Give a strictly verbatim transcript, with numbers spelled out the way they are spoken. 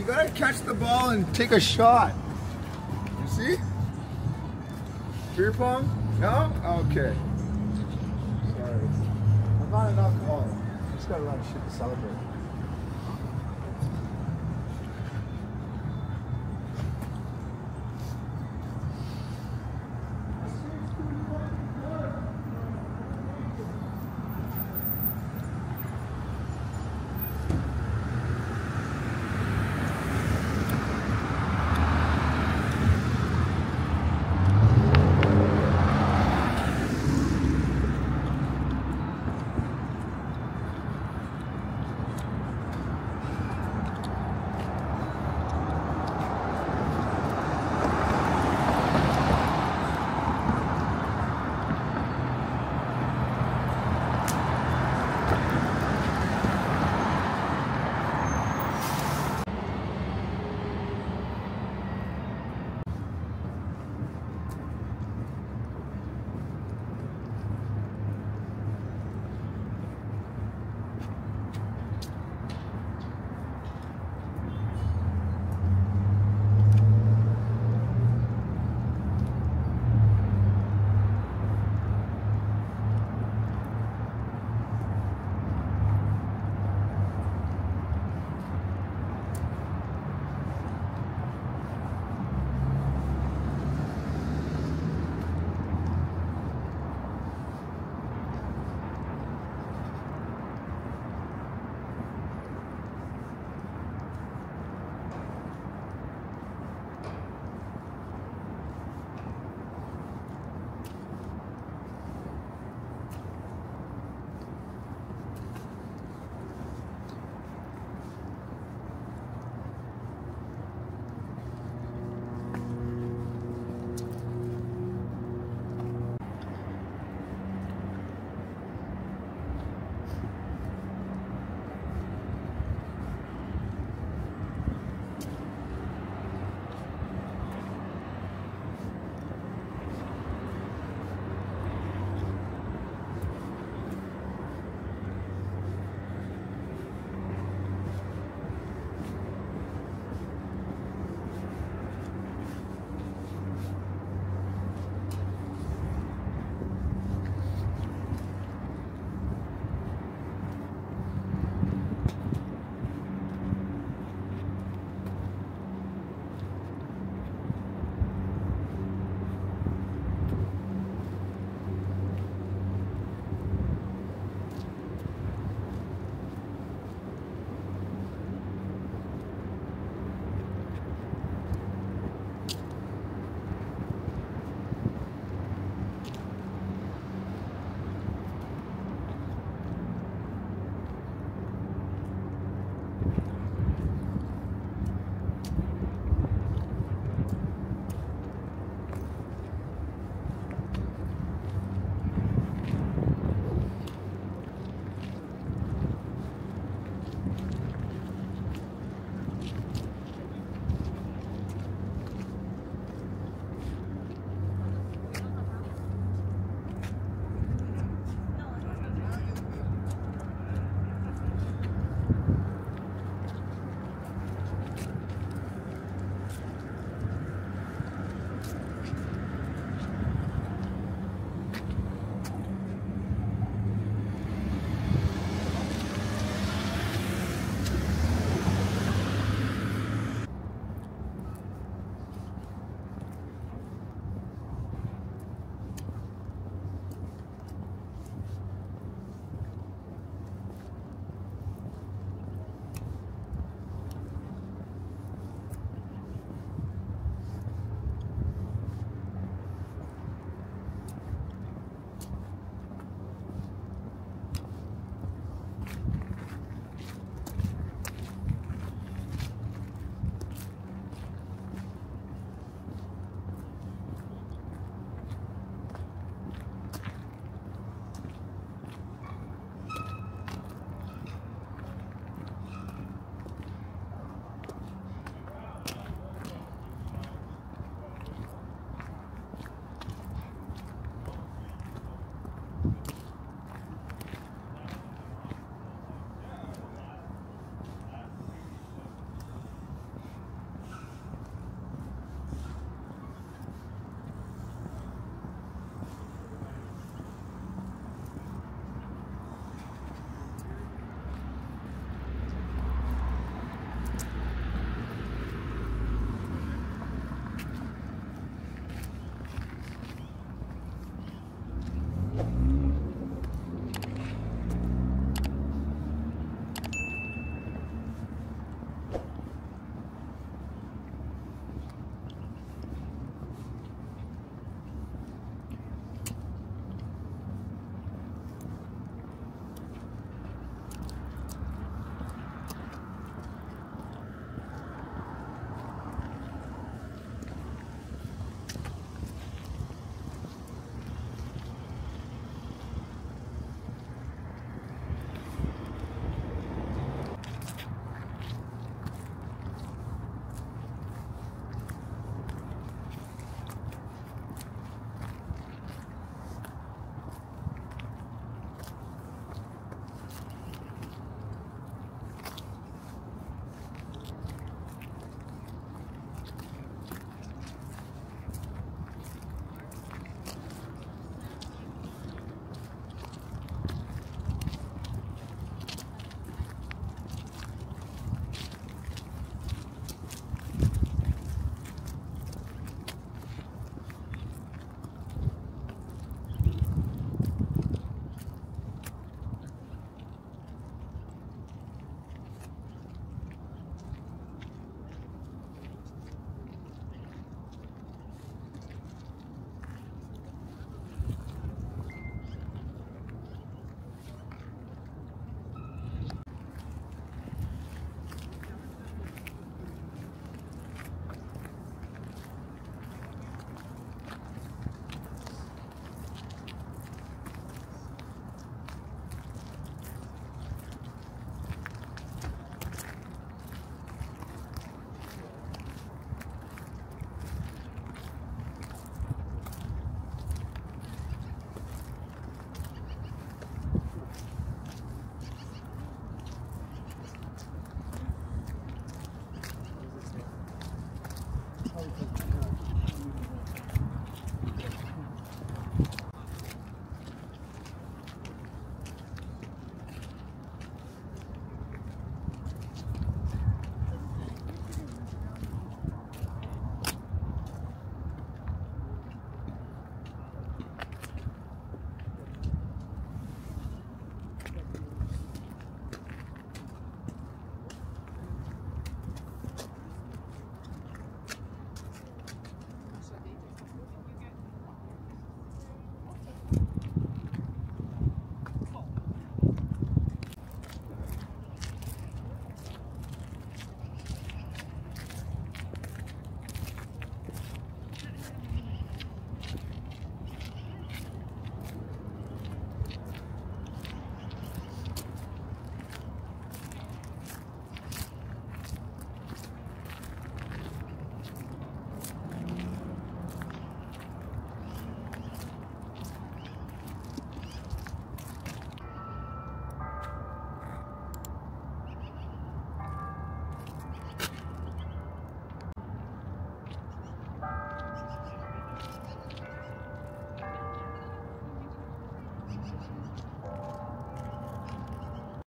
You gotta catch the ball and take a shot. You see? Beer pong? No? Okay. Sorry. I'm not an alcoholic. I just got a lot of shit to celebrate.